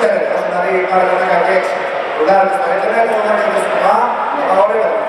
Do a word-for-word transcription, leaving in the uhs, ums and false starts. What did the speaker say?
Ξέρετε, όσο να δει πάρα τα δεκαέξι, που δάρει στα έντερα, έχω δάρει τα δεκαέξι, τα ωραία.